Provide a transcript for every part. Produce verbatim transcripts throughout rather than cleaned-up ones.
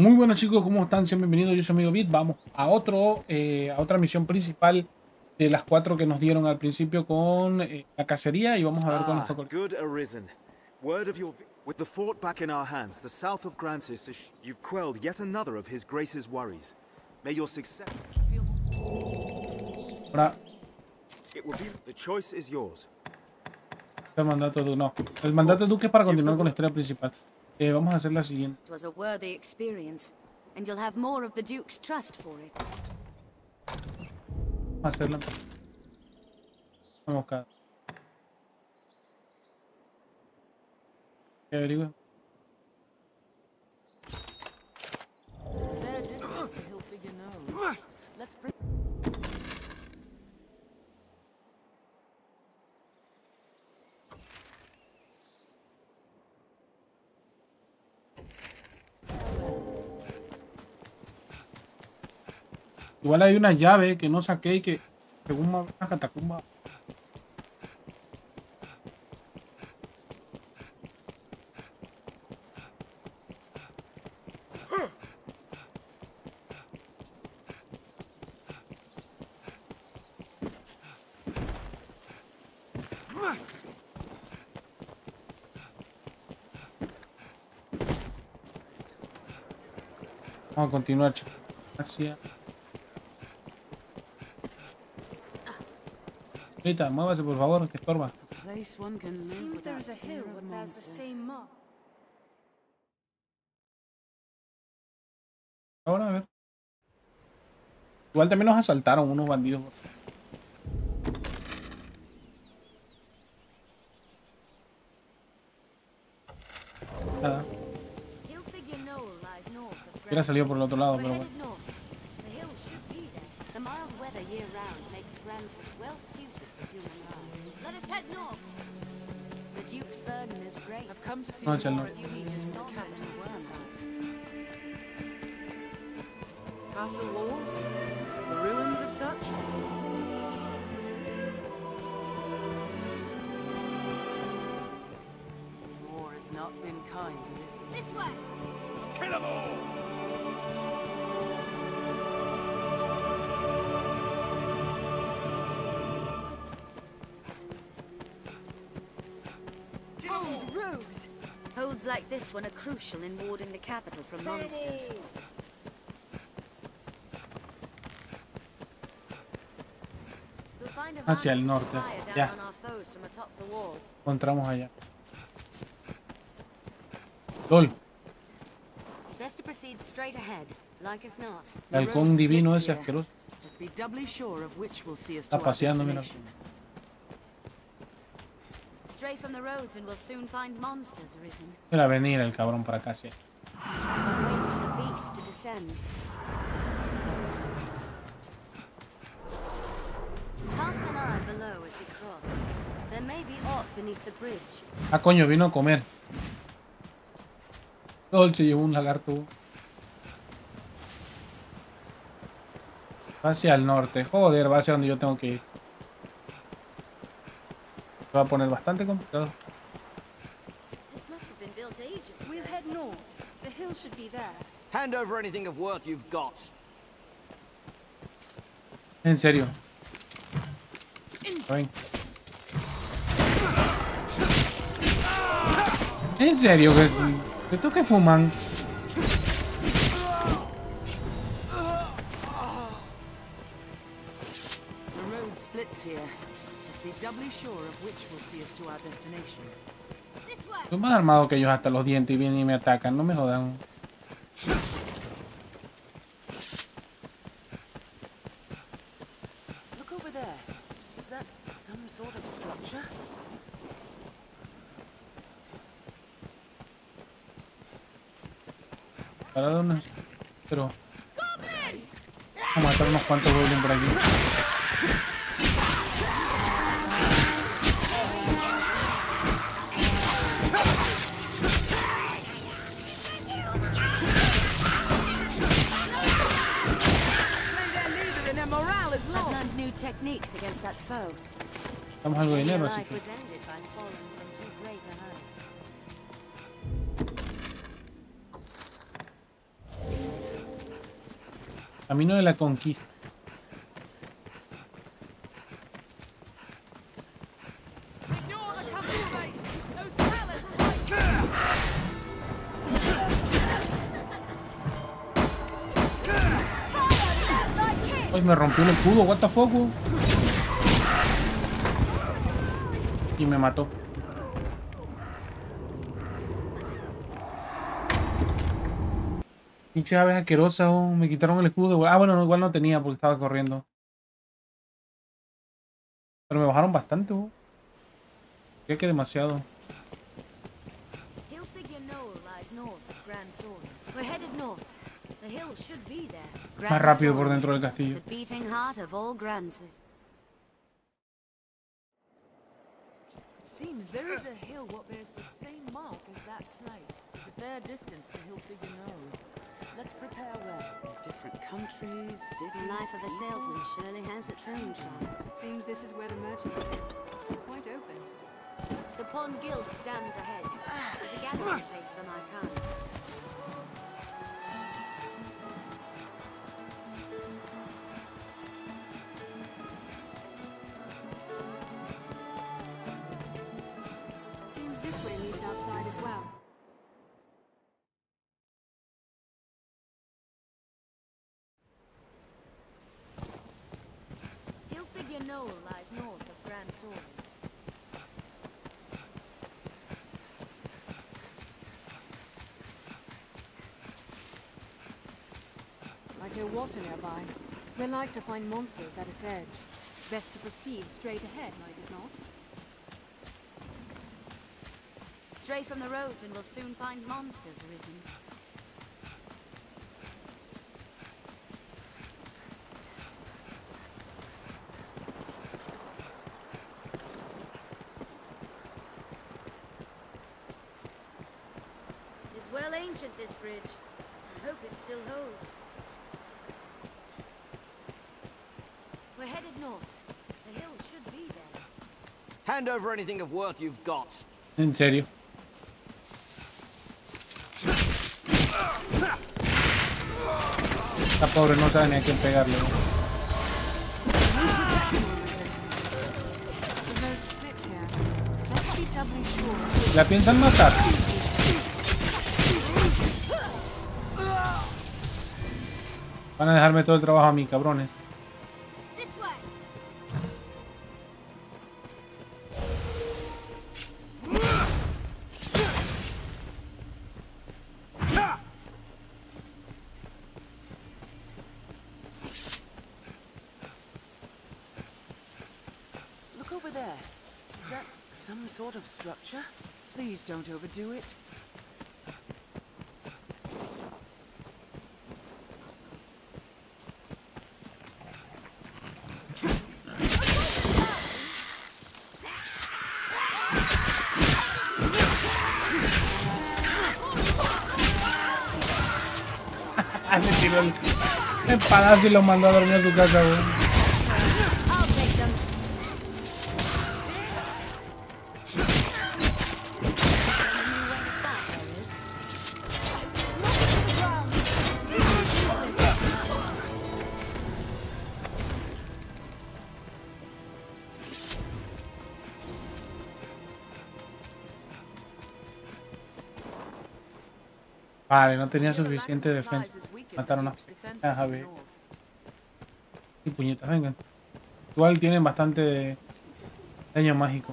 Muy buenos chicos, ¿cómo están? Sean bienvenidos, yo soy amigo Bit. Vamos a, otro, eh, a otra misión principal de las cuatro que nos dieron al principio con eh, la cacería y vamos a ver con nuestro colega. Good Arisen. Word of your with the fort back in our hands, the south of Gransys, you've quelled yet another of his grace's worries. May your success. Ahora. It will be the choice is yours. El mandato de no. El mandato de Duque es para continuar con la historia principal. Eh, vamos a hacer la siguiente. Vamos a hacerla. Vamos acá. ¿Qué averigüe? Igual hay una llave que no saqué y que según una catacumba. Vamos a continuar, chicos. Gracias. Ahorita, muévase por favor, que estorba. Ahora, a ver. Igual también nos asaltaron unos bandidos. Nada. Hubiera salido por el otro lado, pero bueno. No, ya no. Holds like this one are crucial in warding the capital from monsters. Hacia el norte, ya. Encontramos allá. Dol. El halcón divino ese asqueroso. Está paseando, mira. Era venir el cabrón para acá, sí. Ah, coño, vino a comer. Dolce llevó un lagarto. Va hacia el norte. Joder, va hacia donde yo tengo que ir. Va a poner bastante complicado. En serio. Ven. En serio, que, que toque fuman. Estoy más armado que ellos hasta los dientes y vienen y me atacan, no me jodan. Para dónde, pero vamos a matar unos cuantos goblins por aquí. Estamos algo de dinero, así que... Camino de la conquista. Ay, me rompió el escudo, what the fuck. Y me mató. Pinche aves asquerosas, oh, me quitaron el escudo. Ah, bueno, igual no tenía porque estaba corriendo. Pero me bajaron bastante, oh. Creo que demasiado. Ilfigenoll lies north of Grand Soul. We're headed north. The hill should be there. Más rápido por dentro del castillo. The beating heart of all Gransys. Seems there is a hill what bears the same mark as that slate. It's a fair distance to Ilfigenoll. Let's prepare well. Different countries, cities. The life of a salesman surely has its own trials. Seems this is where the merchants live. It's quite open. The Pawn Guild stands ahead. It's a gathering place for my kind. Ilfigenoll lies north of Grand Soul. I hear water nearby. We're like to find monsters at its edge. Best to proceed straight ahead, like as not. Stray from the roads and we'll soon find monsters, Arisen. It's well ancient, this bridge. I hope it still holds. We're headed north. The hill should be there. Hand over anything of worth you've got. En serio. Esta pobre no sabe ni a quién pegarle, ¿no? La piensan matar. Van a dejarme todo el trabajo a mí, cabrones. Structure. Please don't overdo it. Le tiró el, el palacio y lo mandó a dormir a su casa, güey. Vale, no tenía suficiente defensa. Mataron a... Ah, a ver. Y puñetas, vengan. Igual tienen bastante daño mágico.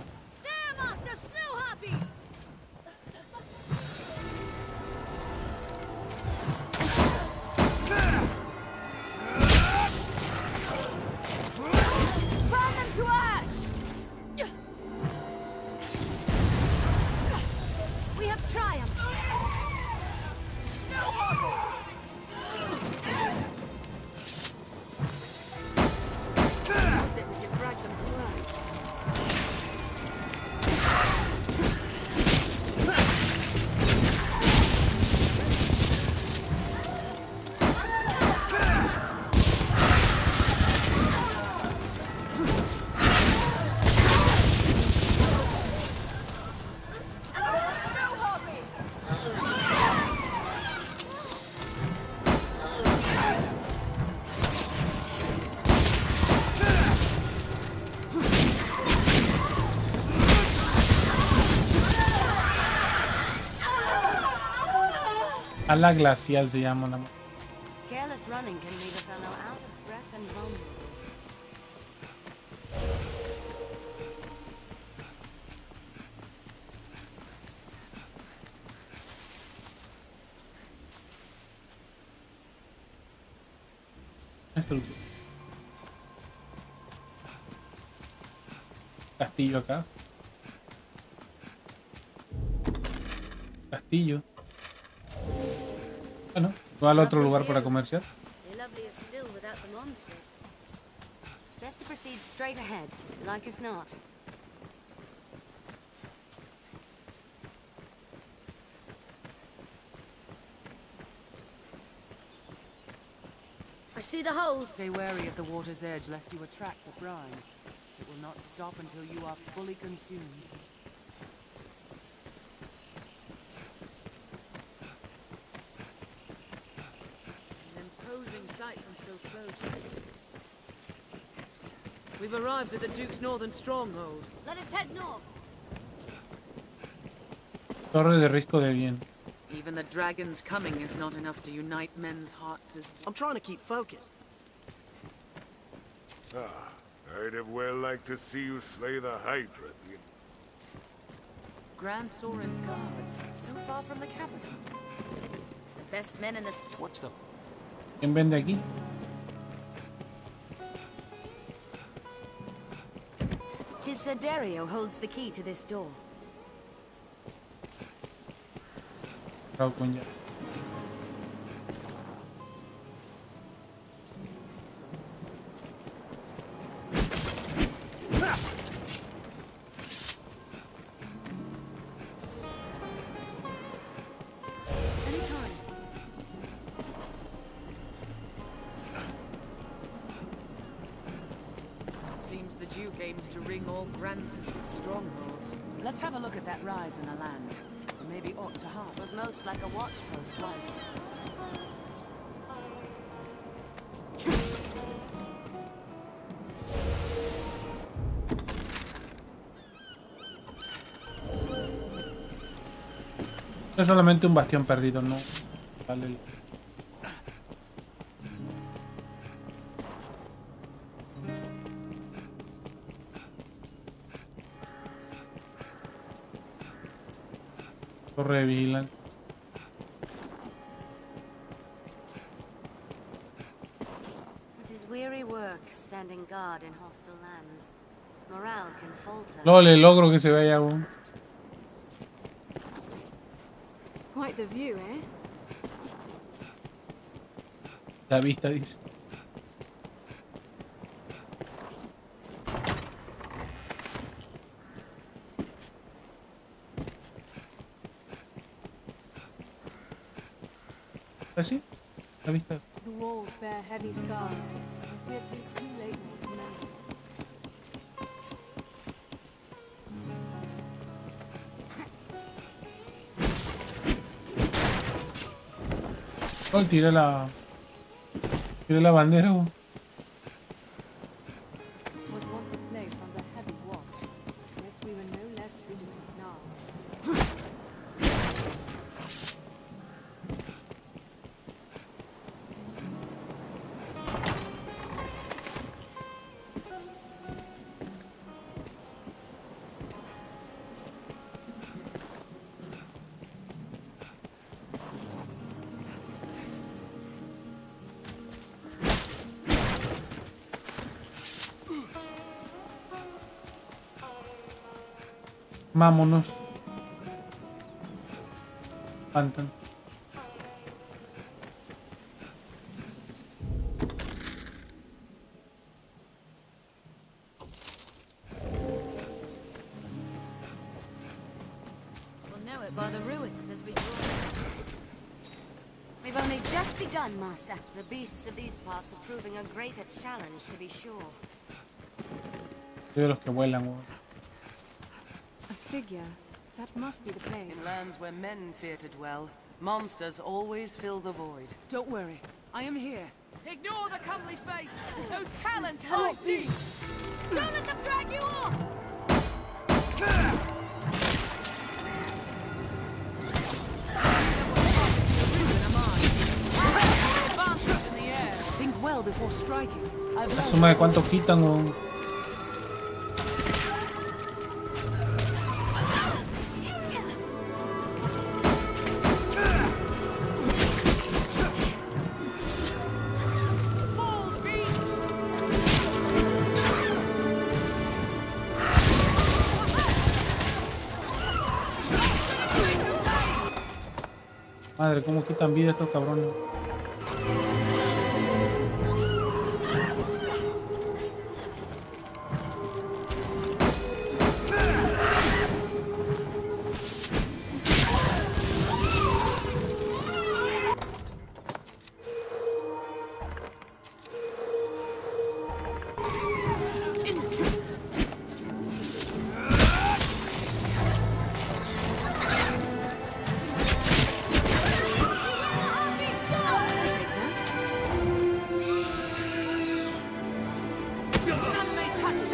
Ala glacial se llama la. Castillo acá. Castillo. Bueno, va al otro lugar para comerciar. I see the hole. Stay wary of the water's edge lest you attract the brine. It will not stop until you are fully consumed. An imposing sight from so close. We've arrived at the Duke's northern stronghold. Let us head north. Torre de Risco de Bien. Even the dragon's coming is not enough to unite men's hearts as... I'm trying to keep focused. Ah, I'd have well liked to see you slay the Hydra. The... Grand Soren guards, so far from the capital. The best men in the... What's the... ¿Quién vende aquí? Tis Caderio holds the key to this door. Falcon ya. Seems the Duke aims to ring all Gransys with strongholds. Let's have a look at that rise in the land. Maybe ought to harm. Was most like a watch post once. Es solamente un bastión perdido, no. Vale. Revigilan. No le logro que se vaya aún. La vista dice. ¿Así? ¿La vista? Oh, tiré la... Tiré la bandera. Oh. Vámonos. Pantano. We'll know it by the ruins as we draw. We've only just begun, Master. The beasts of these parts are proving a greater challenge, to be sure. Yo los que vuelan, güey. Figure. That must be the place. In lands where men fear to dwell, monsters always fill the void. Don't worry, I am here. Ignore the comely face. This, Those talons can't be. Don't let them drag you off. La suma de cuánto quitan o... Madre, cómo quitan vida estos cabrones.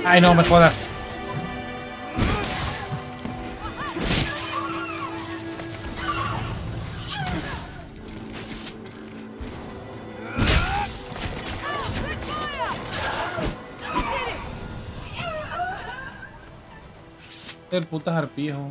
Ay, no me jodas. El putas arpiejo.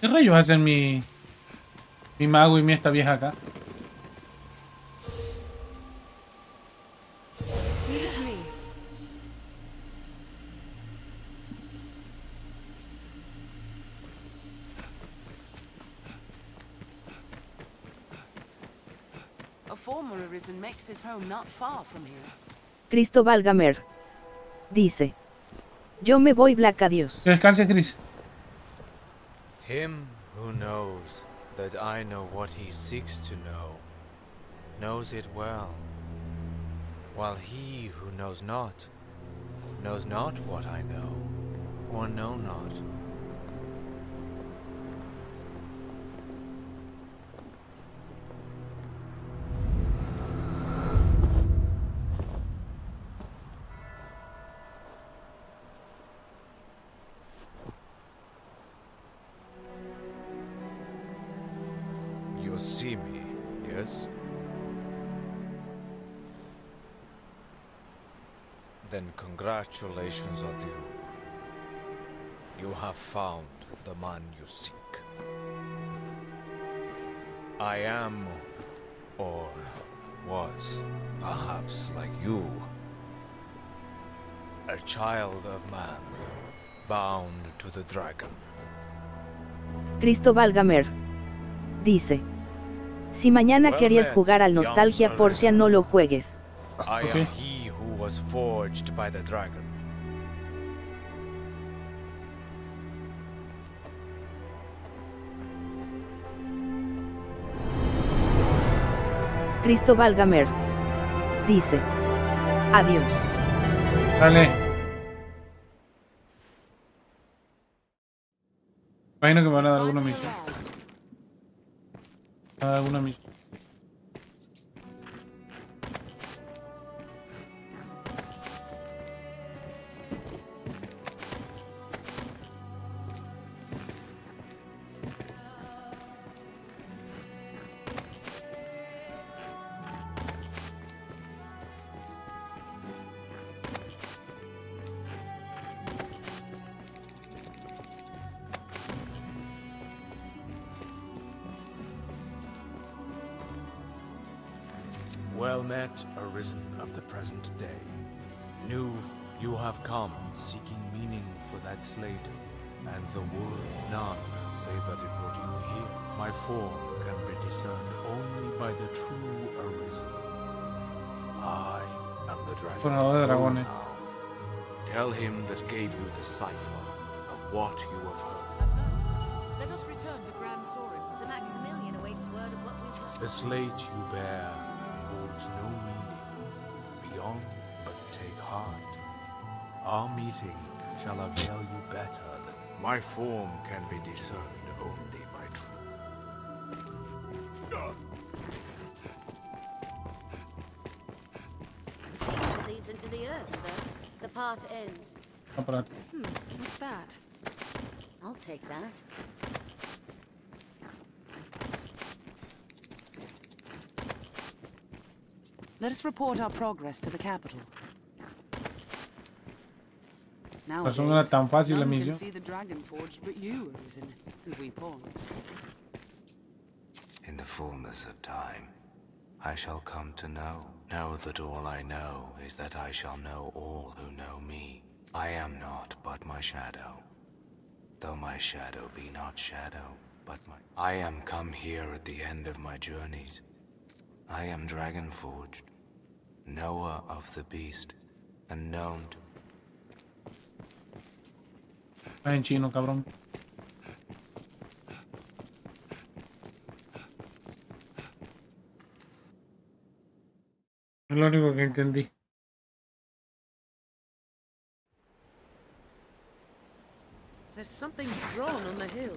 ¿Qué rayos hacen mi, mi mago y mi esta vieja acá? Cristóbal Gamer dice: yo me voy, Black, adiós. Que descanse, Chris. Him who knows that I know what he seeks to know, knows it well, while he who knows not, knows not what I know, or know not. Congratulations are due. You have found the man you seek. I am, or was, perhaps like you, a child of man, bound to the dragon. Cristóbal Gamer dice: si mañana querías jugar al Nostalgia Porcia, no lo juegues. Okay. Was forged by the dragon. Cristóbal Gamer dice: adiós. Vale. Imagino que me van a dar alguna misión. Alguna misión. Well met, Arisen of the present day. New, you have come, seeking meaning for that slate, and the world none, save that it brought you here. My form can be discerned only by the true Arisen. I am the dragon. Tell him that gave you the cipher of what you have heard. Let us return to Grand Soren. Sir Maximilian awaits word of what we heard. The slate you bear holds no meaning beyond, but take heart. Our meeting shall avail you better than... My form can be discerned only by truth. The stars leads into the earth, sir. The path ends. Hmm, what's that? I'll take that. Let us report our progress to the capital. Now no era tan fácil la misión. See the dragon forged, but you, Arisen, and we pawns. In the fullness of time, I shall come to know. Know that all I know is that I shall know all who know me. I am not but my shadow. Though my shadow be not shadow, but my... I am come here at the end of my journeys. I am dragon-forged, knower of the beast, and known to... En chino, cabrón. Es lo único que entendí. There's something drawn on the hill.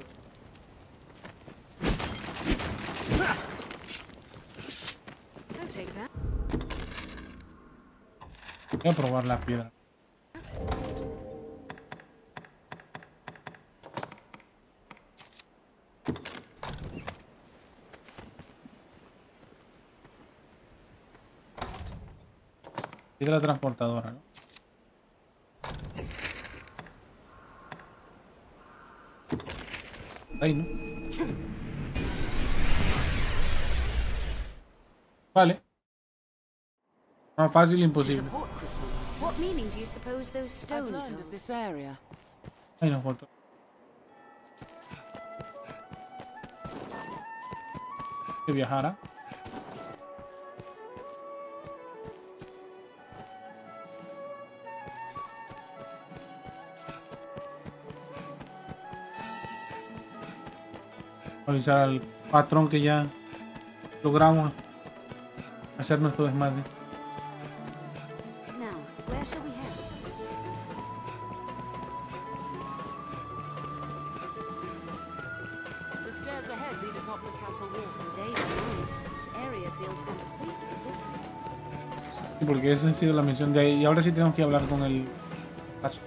I'll take that. Voy a probar la piedra. Piedra transportadora, ¿no? Ahí, ¿no? Vale. Más fácil, imposible. Ahí nos faltó. Que viajara. Avisar al patrón que ya logramos hacer nuestro desmadre. Sí, porque esa ha sido la misión de ahí. Y ahora sí tenemos que hablar con el paso.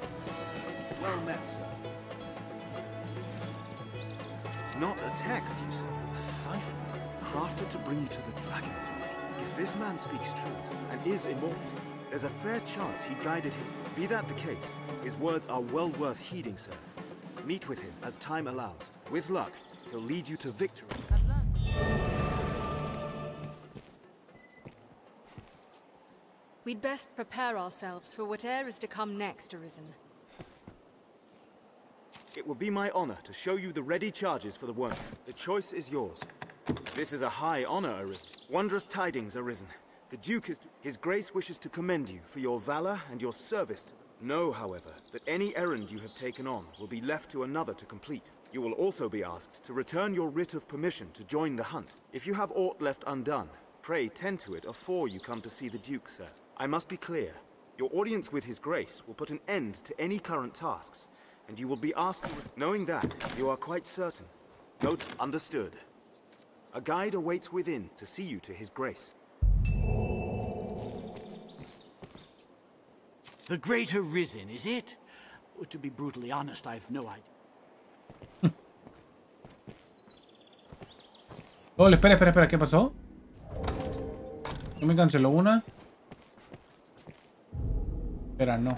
There's a fair chance he guided his... Be that the case, his words are well worth heeding, sir. Meet with him as time allows. With luck, he'll lead you to victory. We'd best prepare ourselves for whatever is to come next, Arisen. It will be my honor to show you the ready charges for the worm. The choice is yours. This is a high honor, Arisen. Wondrous tidings, Arisen. The Duke is... His Grace wishes to commend you for your valor and your service. Know, however, that any errand you have taken on will be left to another to complete. You will also be asked to return your writ of permission to join the hunt. If you have aught left undone, pray tend to it afore you come to see the Duke, sir. I must be clear. Your audience with His Grace will put an end to any current tasks, and you will be asked to... Knowing that, you are quite certain. Note understood. A guide awaits within to see you to His Grace. The Great Arisen, is it? To be brutally honest, I've no idea. Oh, espera, espera, espera, ¿qué pasó? ¿No me canceló una? Espera, no.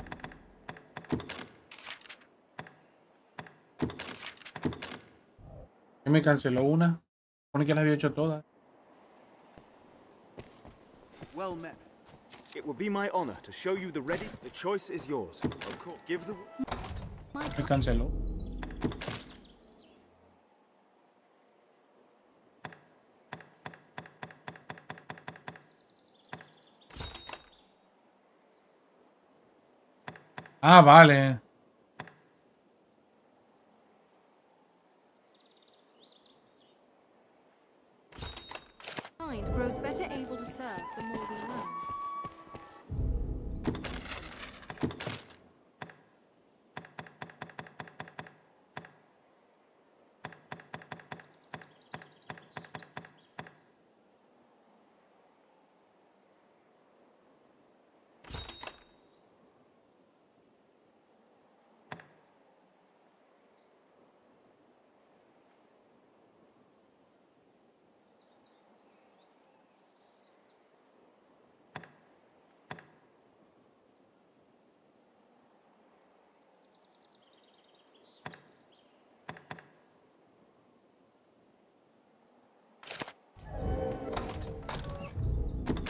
¿Qué me canceló una? Supone que las había hecho todas. Well met. It will be my honor to show you the ready. The choice is yours. Of course. Give the... Me canceló. Ah, vale. Mind grows better able to serve the more we learn.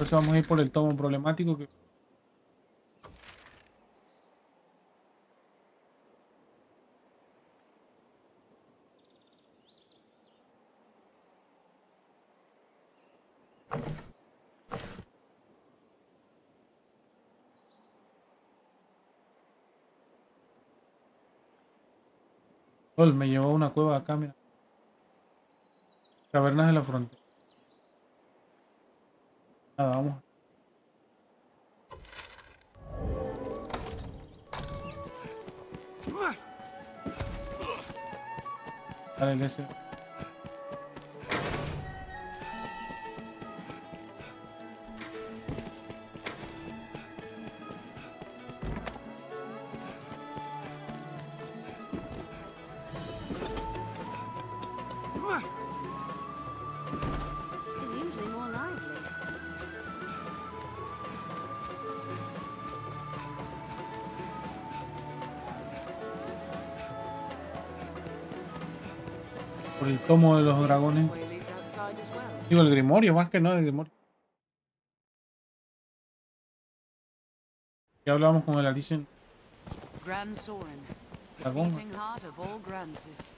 Entonces vamos a ir por el tomo problemático que... Dol me llevó a una cueva acá, mira. Cavernas de la frontera. Nada, vamos. Dale, L S. Tomo de los dragones. Digo, el grimorio, más que no, el grimorio. Ya hablábamos con el Arisen. Grand Soren, beating heart of all Gransys.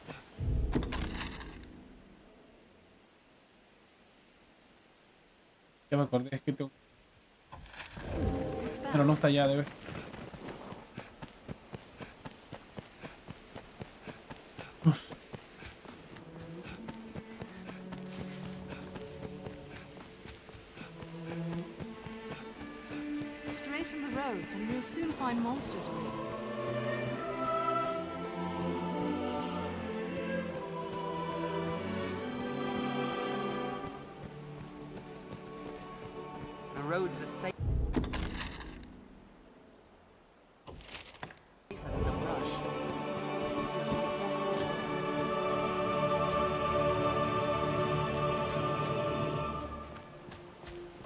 Ya me acordé, es que tengo... Pero no está allá, debe... Uf. And we'll soon find monsters present. The roads are safe.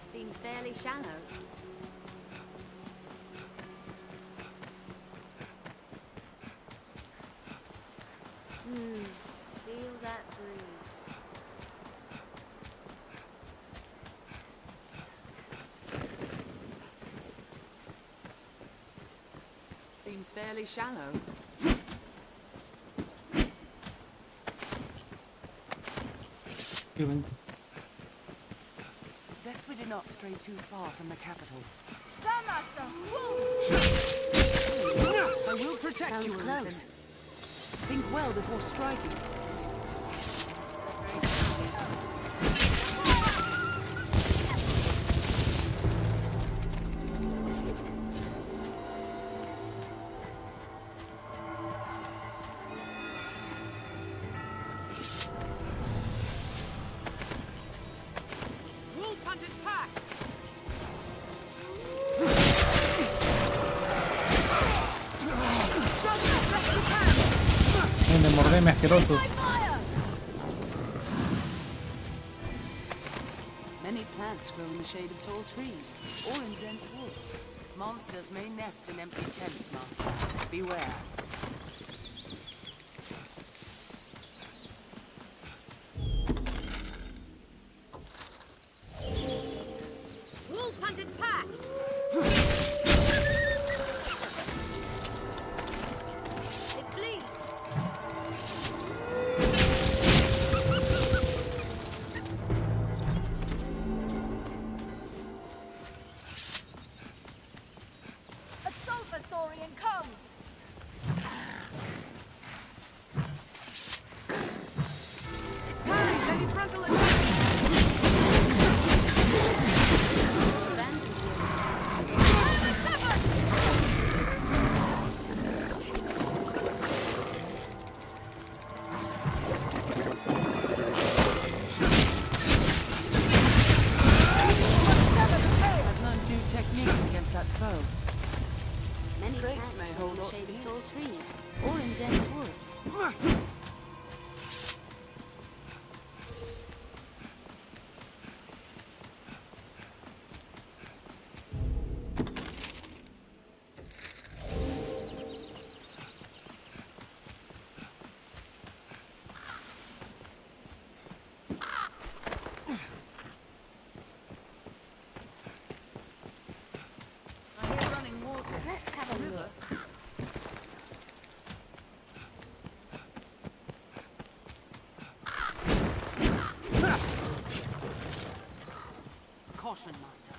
Seems fairly shallow. Given. Best we do not stray too far from the capital. There, Master! Wolves! I will protect Sounds you, close. Think well before striking. Asqueroso. Many plants grow in the shade of tall trees or in dense woods. Monsters may nest in empty tents, Master. Beware. Caution, Master.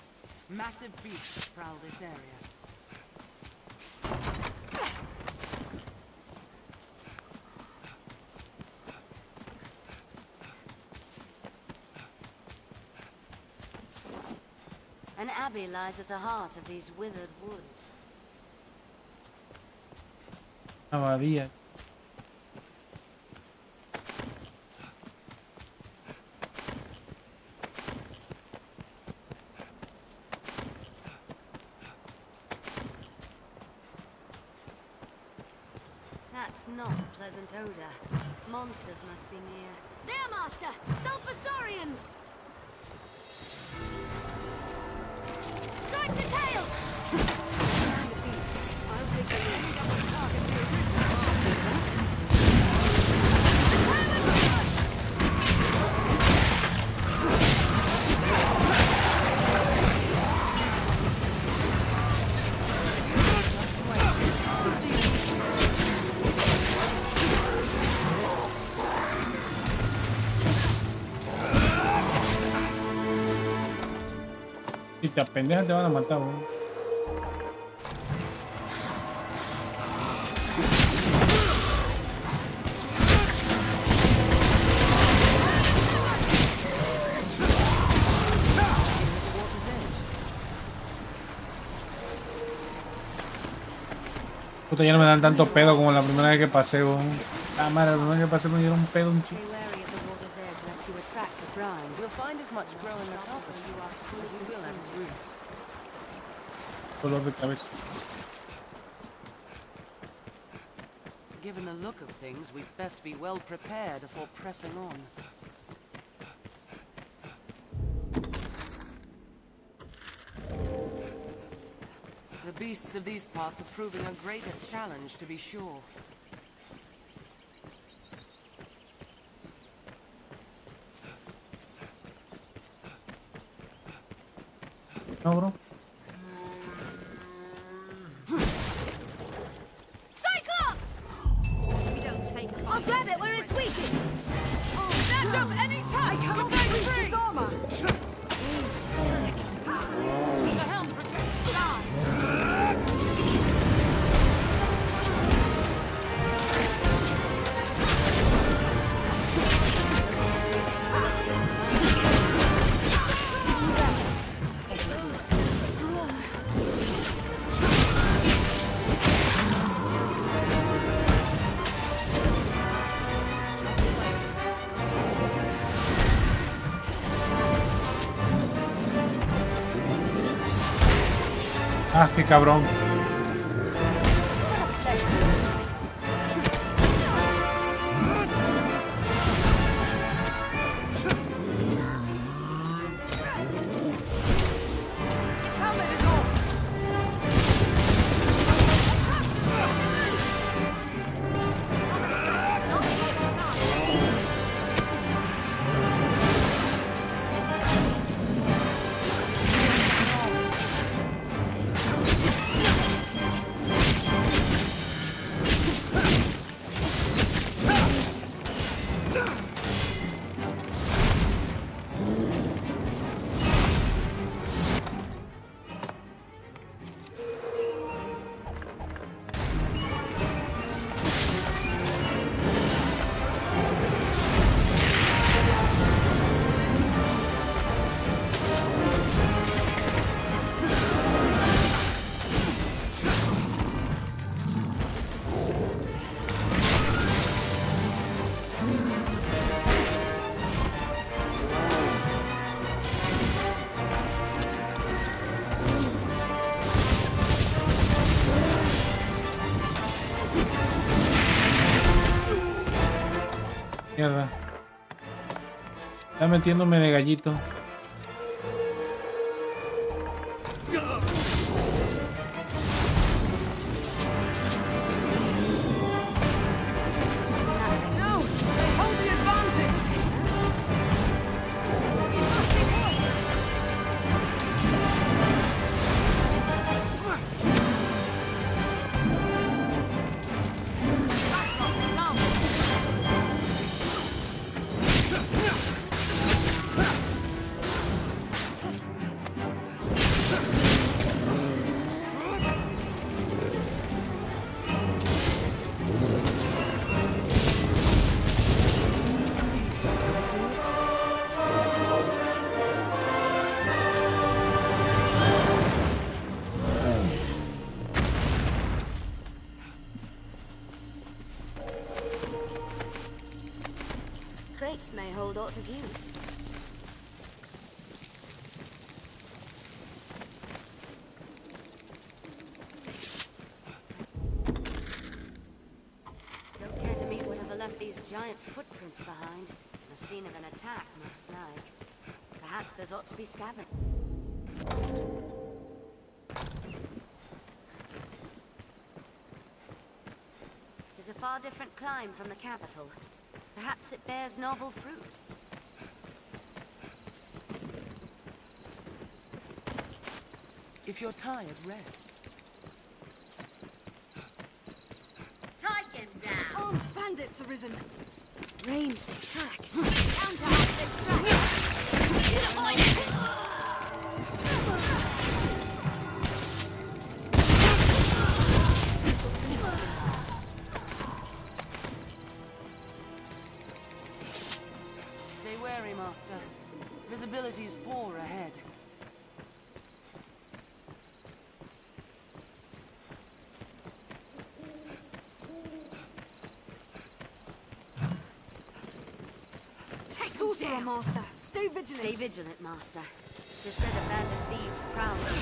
Massive beasts prowl this area. An abbey lies at the heart of these withered woods. Abadía. That's not a pleasant odor. Monsters must be near. There, Master! Sulfasaurians! Strike the tail! Land beasts. I'll take the lead. Target to Arisen. I'll take that. The clan is with us! That's the way. We see you. Si te apendejas te van a matar, bro. Ya no me dan tanto pedo como la primera vez que pasé. Ah, madre, la primera vez que pasé me dieron un pedo un chico. Color de cabeza. Given the look of things, we'd best be well prepared before pressing on. The beasts of these parts are proving a greater challenge, to be sure. No, bro. Cyclops! We don't take it. I'll grab it where it's weakest. Oh, snatch up any task. I can't reach its armor. The helm protects the arm. Ah, qué cabrón. Mierda. Está metiéndome de gallito. This may hold aught of use. The Academy would have left these giant footprints behind. The scene of an attack, most like. Perhaps there's ought to be scavenged. It is a far different climb from the capital. Perhaps it bears novel fruit. If you're tired, rest. Take him down! Armed bandits arisen. Ranged attacks. Down to distract. Visibility's poor ahead. Take Sorcerer, Master! Stay vigilant! Stay vigilant, Master. 'Tis said a band of thieves prowls.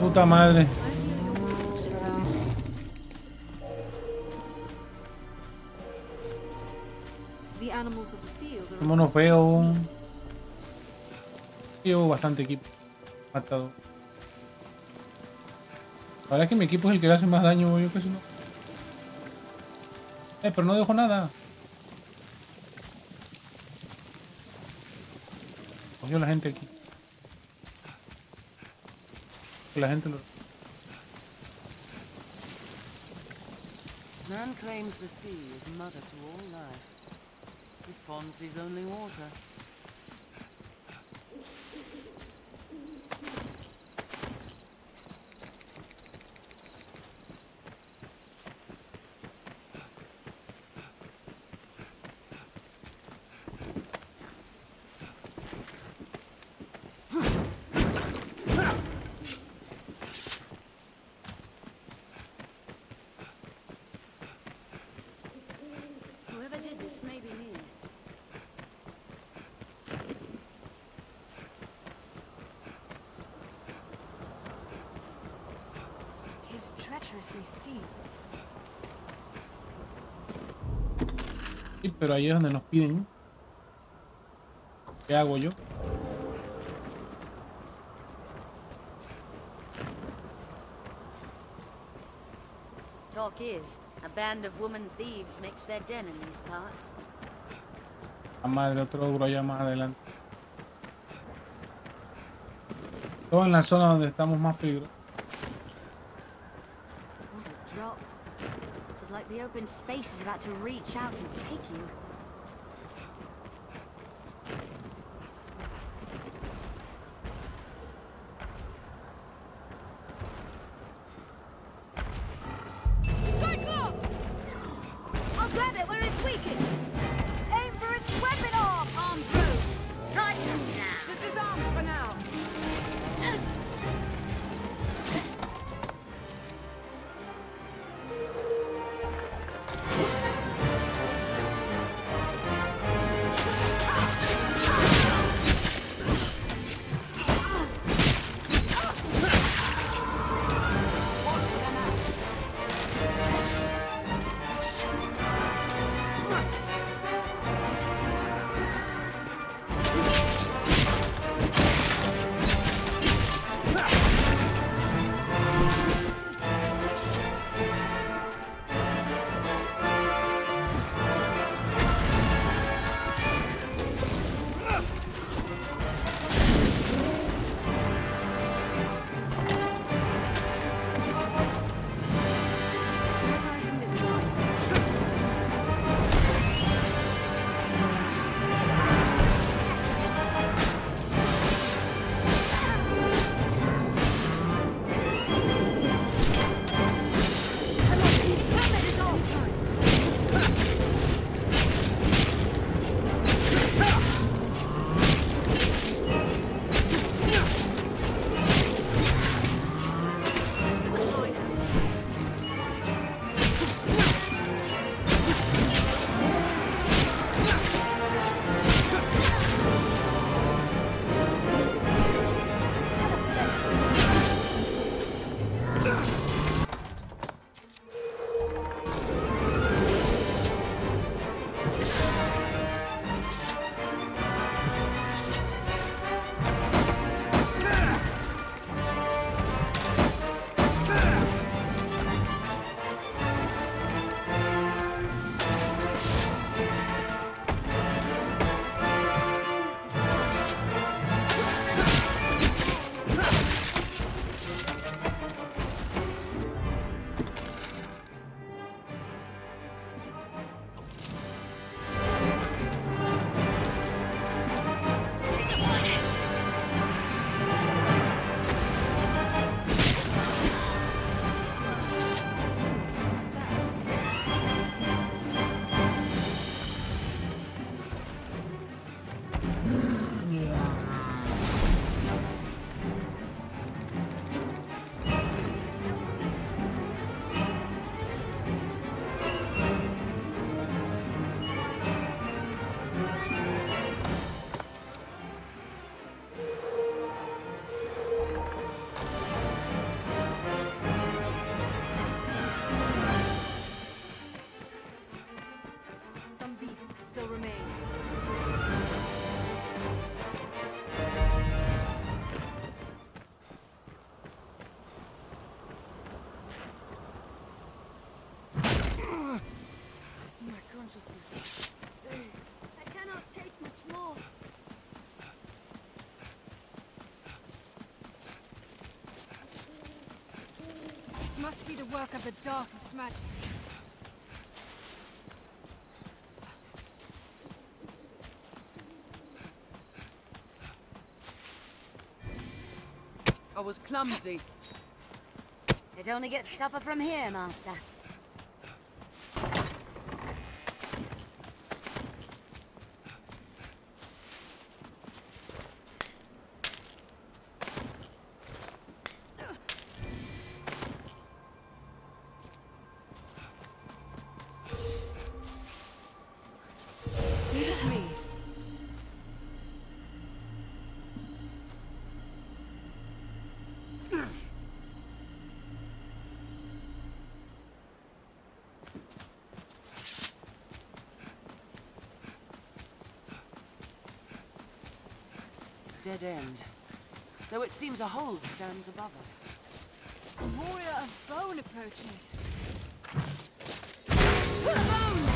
Puta madre. Como nos veo. Llevo bastante equipo. Matado. Ahora es que mi equipo es el que le hace más daño, yo que sé no. Eh, pero no dejo nada. Cogió la gente aquí. La gente lo... Man claims the sea is mother to all life. This pond sees only water. was treacherously steep. Sí, pero ahí es donde nos piden. ¿Qué hago yo? Talk is, a band of woman thieves makes their den in these parts. La madre, otro duro allá más adelante. Todo en la zona donde estamos más peligrosos. What a drop. It's like the open space is about to reach out and take you. Must be the work of the darkest magic. I was clumsy. It only gets tougher from here, Master. dead end. Though it seems a hole stands above us. A warrior of bone approaches. Bones!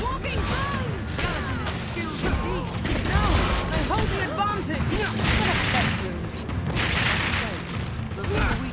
Walking bones! Skeleton is skilled to see. No! They hold the advantage! Let's go. Let's go.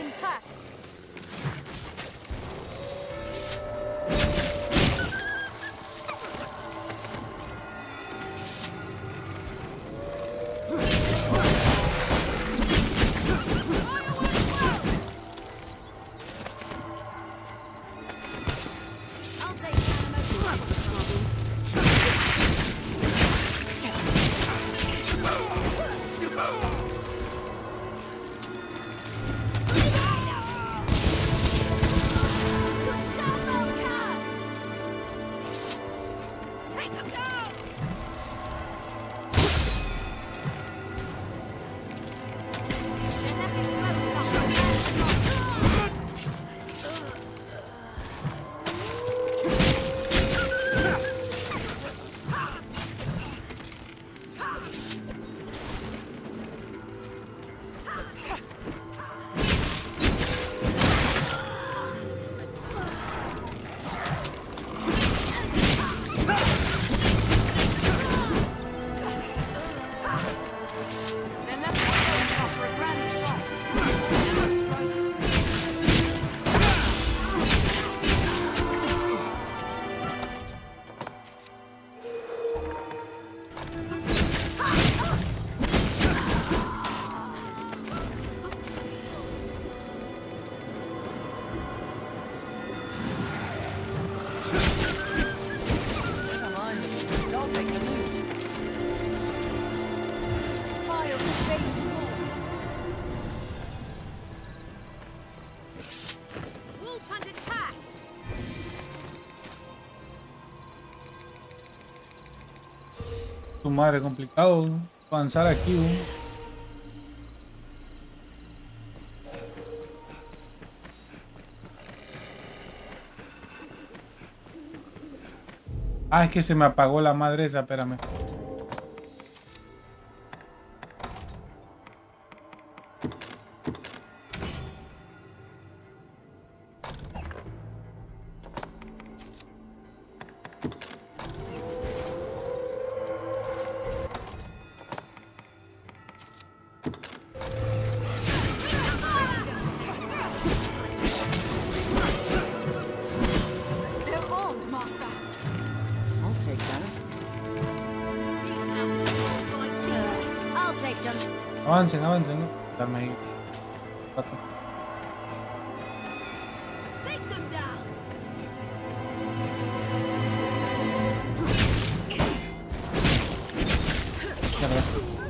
In packs. Madre, complicado avanzar aquí. Ah, es que se me apagó la madre esa, espérame. Avancen, avancen, ¿no? Dame ahí.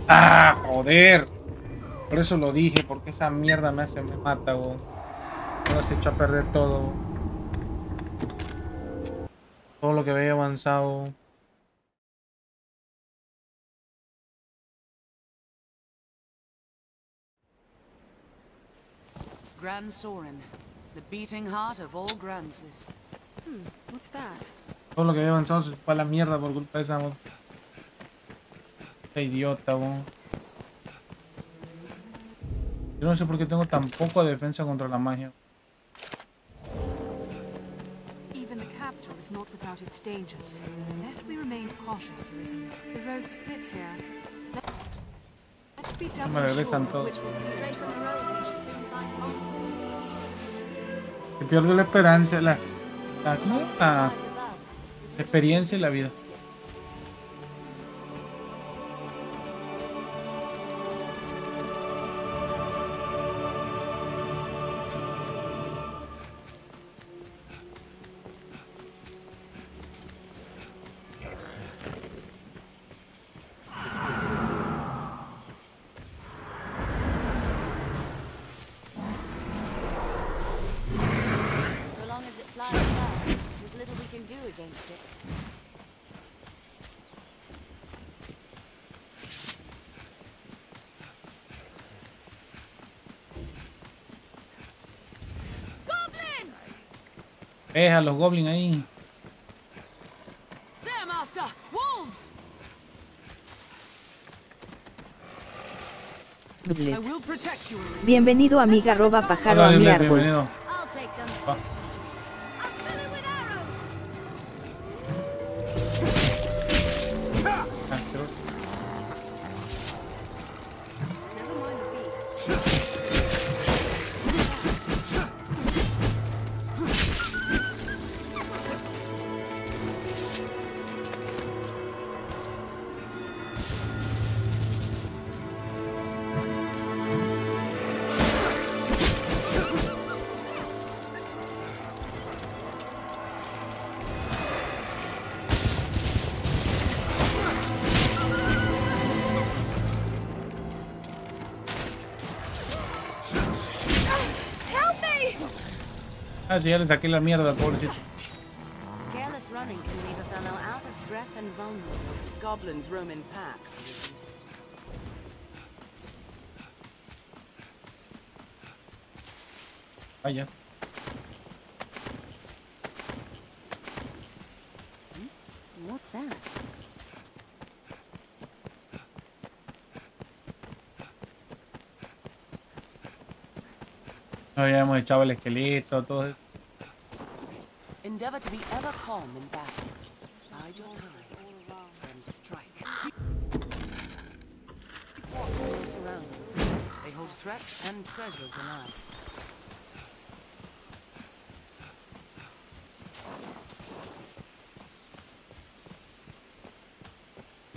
¡Ah, joder! Por eso lo dije, porque esa mierda me hace, me mata, güey. Me has hecho a perder todo, güey. Todo lo que había avanzado. Grand Soren, the beating heart of all Gransys. Hmm, what's that? Todo lo que había avanzado se fue a la mierda por culpa de esa voz. Esta idiota, vos. Yo no sé por qué tengo tan poca defensa contra la magia. Is not without its dangers. Lest we remain cautious, Arisen. The road splits here. Let's be double sure which was the straight from the road. Se pierde la esperanza, la, la, la experiencia y la vida. Deja a los goblins ahí. There, master. Wolves. Bienvenido amiga arroba pájaro hola, a mi árbol. Bienvenido. Ah. Ah, sí, ya le saqué la mierda, pobrecito. Careless running can leave a fellow out of breath and vulnerable. Goblins roam in packs. Ah, ya. Hmm? What's that? No, ya hemos echado el esqueleto, todo eso. Endeavor to be ever calm in battle. Side your time and strike. Watch all surroundings. They hold threats and treasures enough.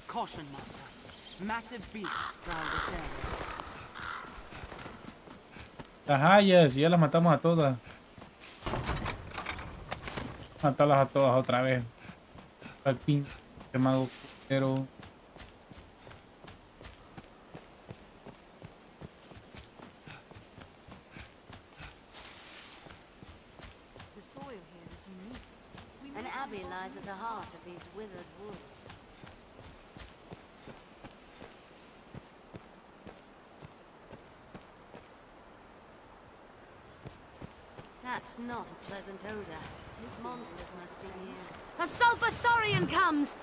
Caution, master. Massive beasts prowl this area. Las hayas, ya las matamos a todas. Matarlas a todas otra vez. Al pin, que mago, pero. The soil here is unique. An abbey lies at the heart of these withered woods. That's not a pleasant odor. These monsters must be near. A Sulfasaurian comes!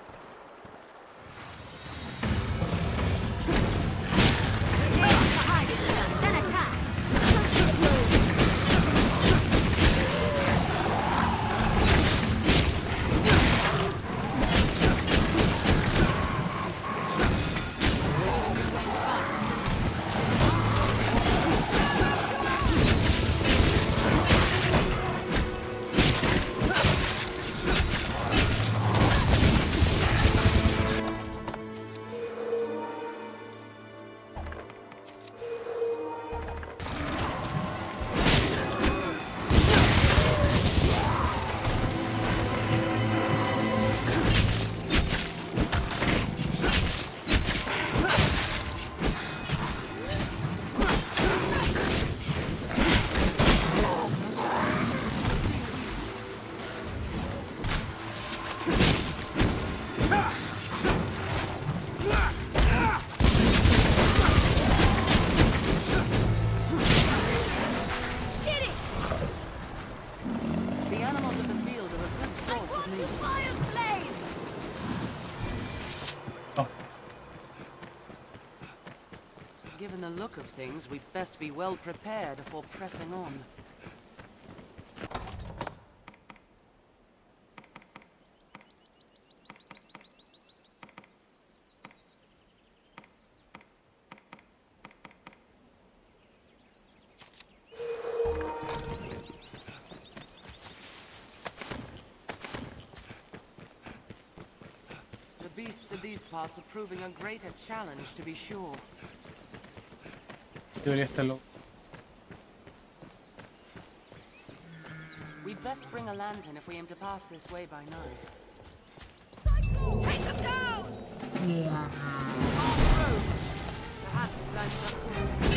Given the look of things, we'd best be well prepared for pressing on. Are proving a greater challenge, to be sure. We'd best bring a lantern if we aim to pass this way by night. Cycle! Take them down! Yeah. Off-road. Perhaps landing up to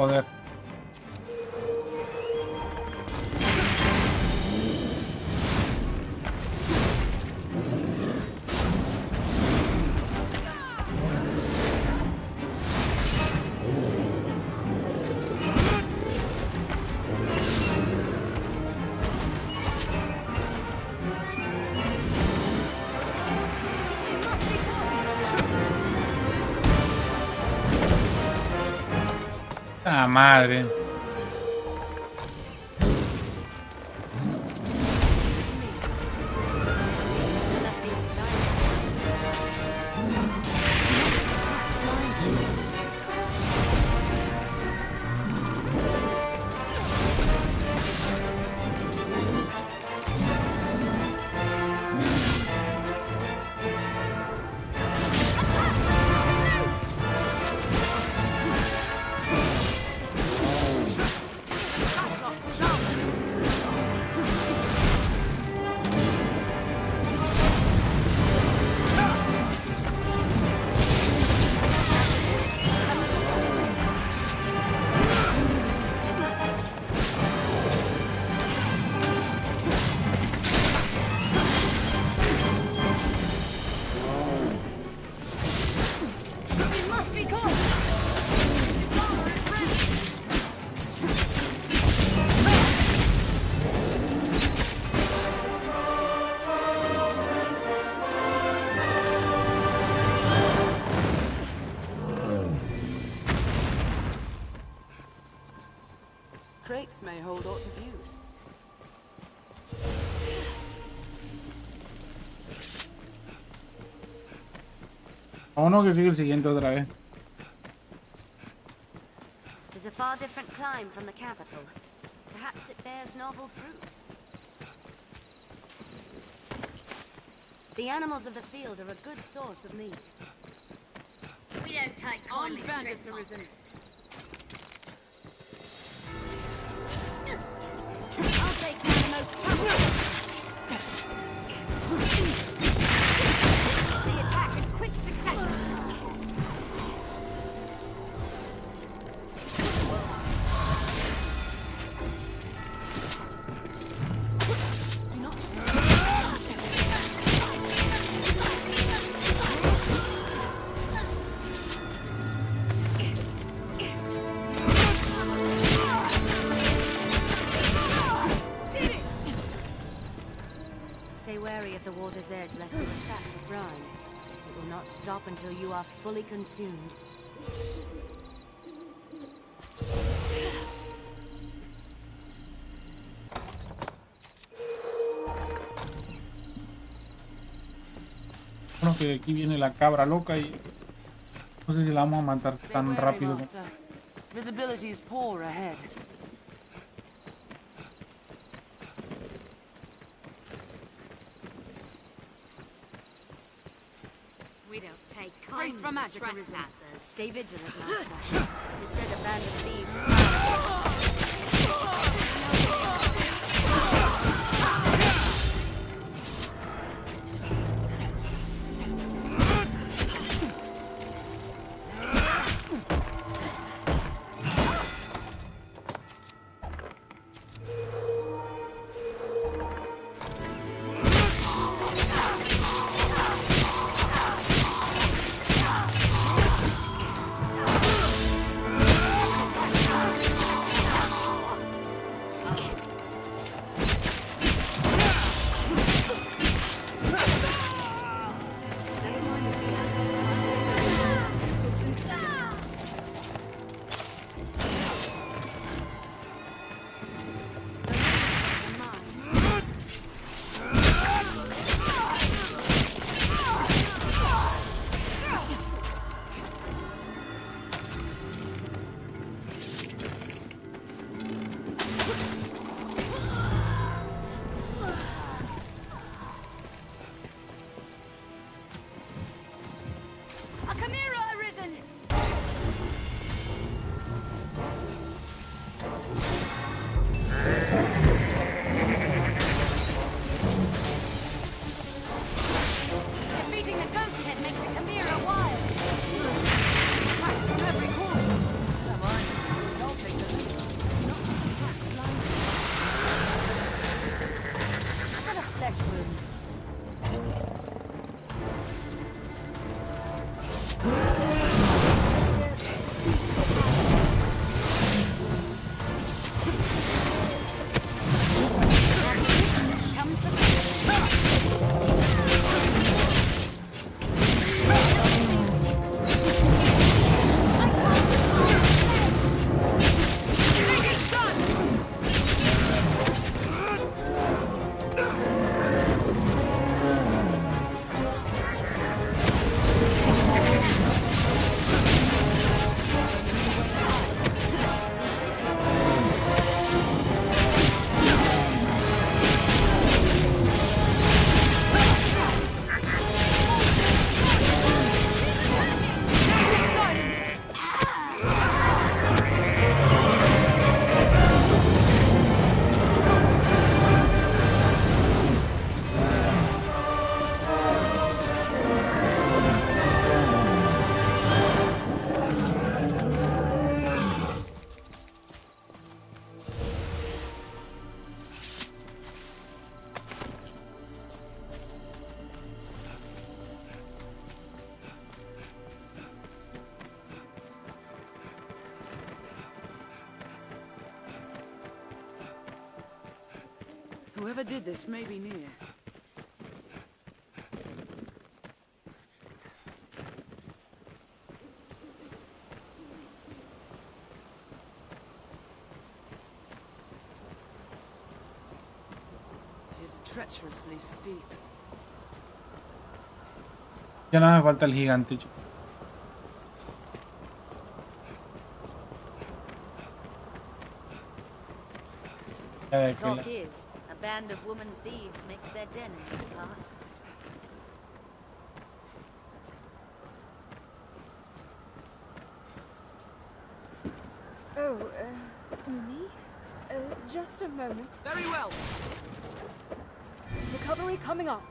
Joder. Ah, madre. May hold aught of use. A uno que sigue el siguiente otra vez. It is a far different climb from the capital. Perhaps it bears novel fruit. The animals of the field are a good source of meat. We don't take kindly to resistance. Edge, lest you are trapped with brine. It will not stop until you are fully consumed. Bueno, que aquí viene la cabra loca y No sé si la vamos a matar tan rápido. Brace for magic, Assassin. Stay vigilant, Master. To set a band of thieves. Whoever did this may be near. It is treacherously steep. Ya nada me falta el gigante. Talk is. A band of woman thieves makes their den in these parts. Oh, uh, me? Uh, just a moment. Very well. Recovery coming up.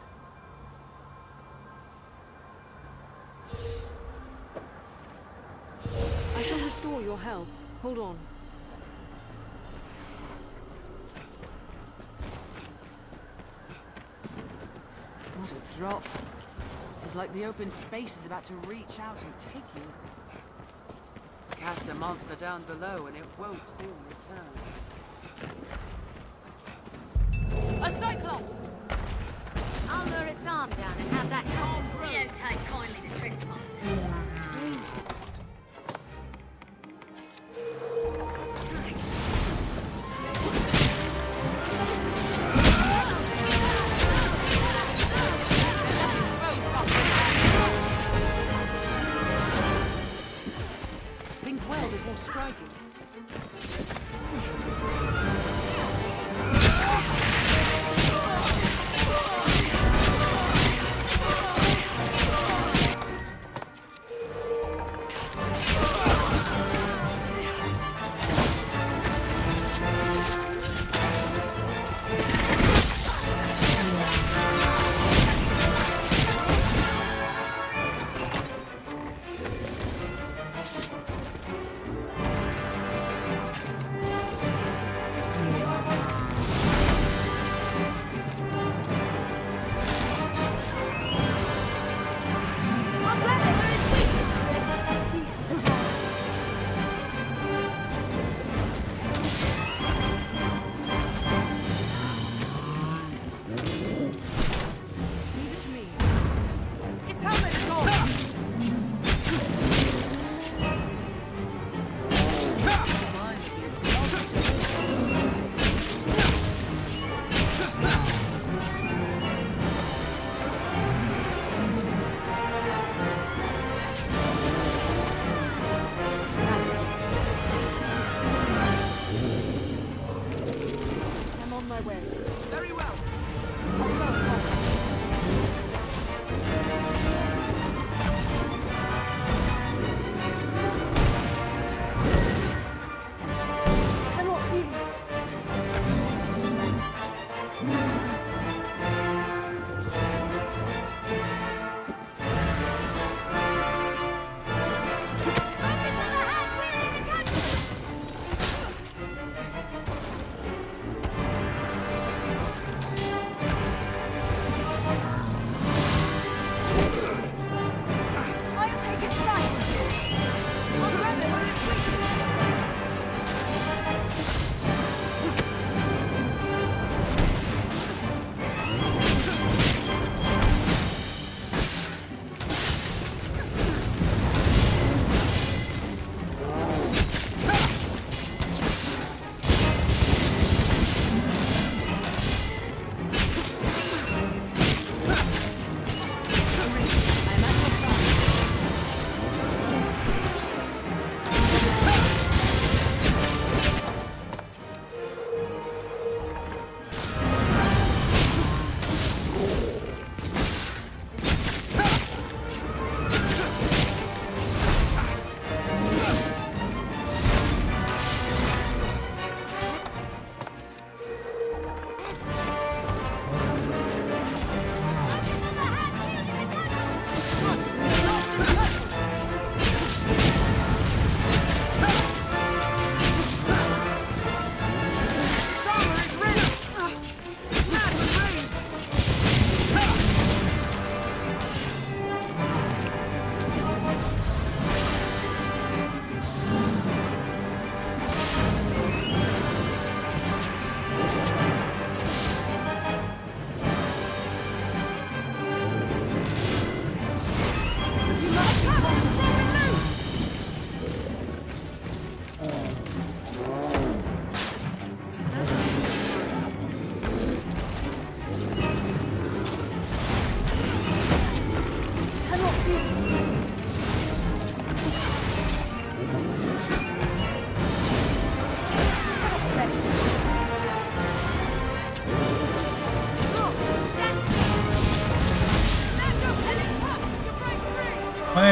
I shall restore your health. Hold on. Drop. It is like the open space is about to reach out and take you. Cast a monster down below and it won't soon return. A Cyclops! I'll lure its arm down and have that help. Oh, we don't take kindly to tricks, monsters. striking.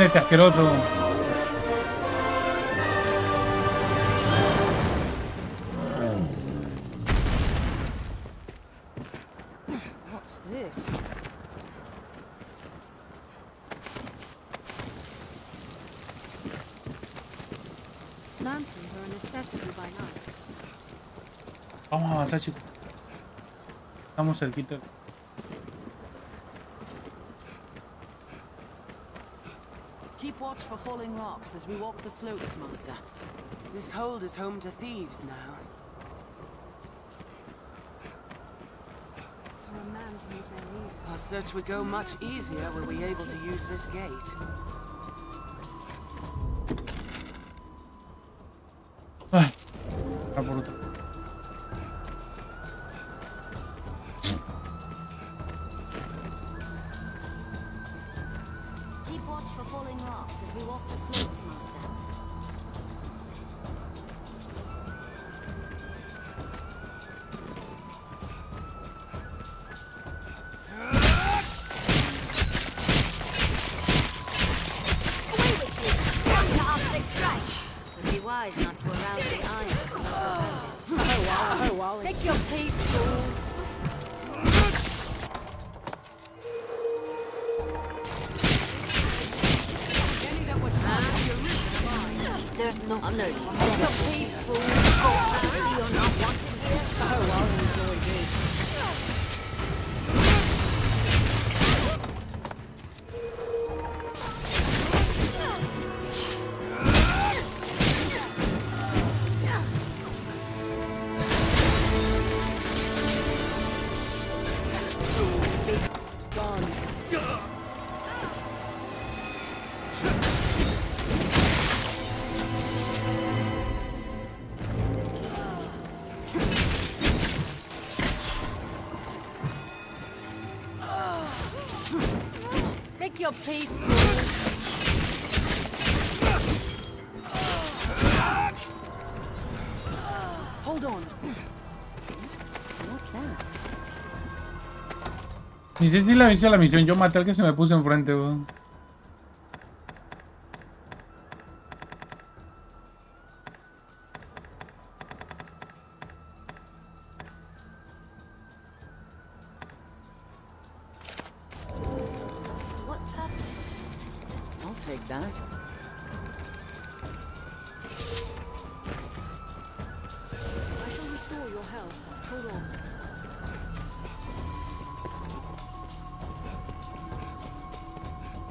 Este asqueroso. What's this? Lanterns are a necessity by night. Vamos a avanzar, chicos. Estamos cerquita. Watch for falling rocks as we walk the slopes, Master. This hold is home to thieves now. For a man to meet their leader. Our search would go much easier were we able to use this gate. Ah, está bruto. wise not to arouse the iron. Oh, wow. Make your peace, fool. There's no place. Make your peace, fool. Oh, you're not wanting here. Oh, I'll enjoy this. Your peace, fool. Hold on. What's that? Ni si es ni la misión, la misión. Yo maté al que se me puso enfrente, weón.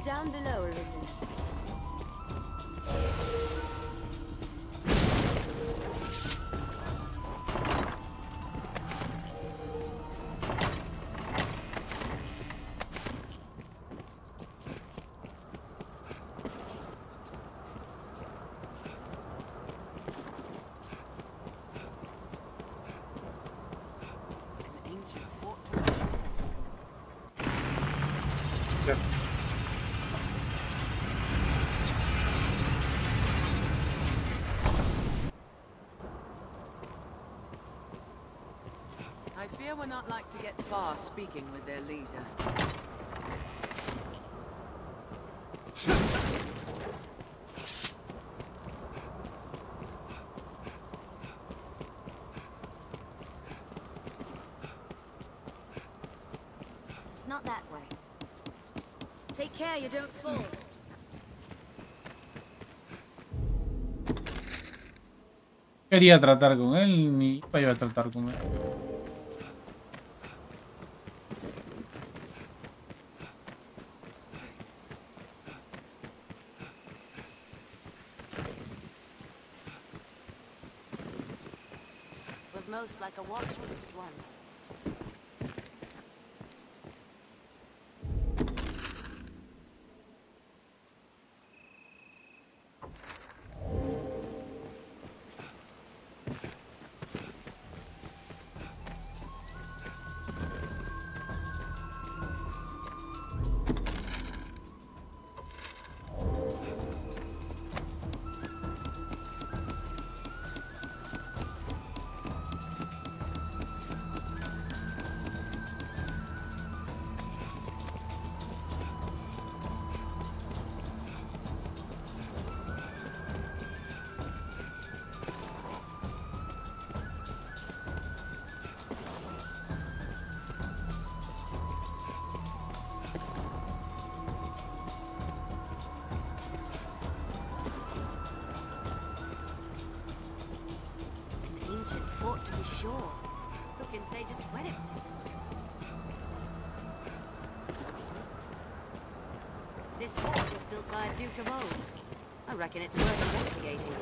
Down below, Arisen. We're not like to get far speaking with their leader. Not that way. Take care you don't fall. Quería tratar con él, ni iba a tratar con él. Like a watch list once. Sure. Who can say just when it was built? This fort was built by a Duke of old. I reckon it's worth investigating.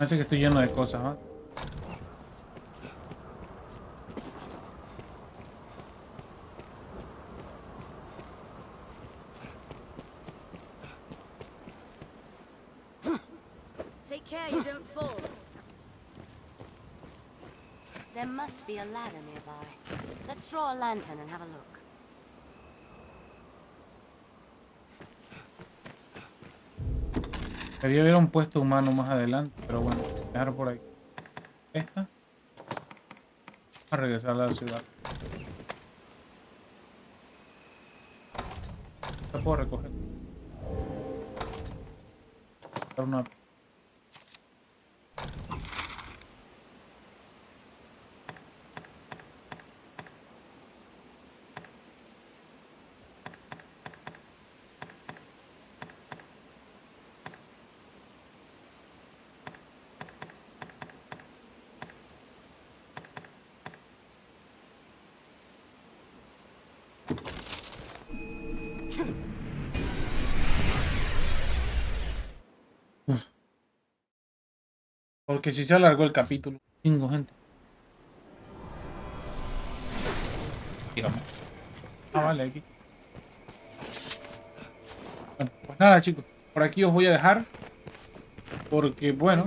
Parece que estoy lleno de cosas, ¿ah? ¿eh? There must be a ladder nearby. Let's draw a lantern and have a look. Debería haber un puesto humano más adelante, pero bueno, dejar por ahí. Esta. Vamos a regresar a la ciudad. La puedo recoger. Dar una... Porque si se alargó el capítulo, chingo, gente. Dígame. Ah, vale, aquí. Bueno, pues nada, chicos. Por aquí os voy a dejar. Porque, bueno,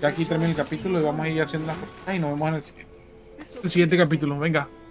ya aquí termina el capítulo y vamos a ir haciendo las cosas. Y nos vemos en el, el siguiente capítulo. Venga.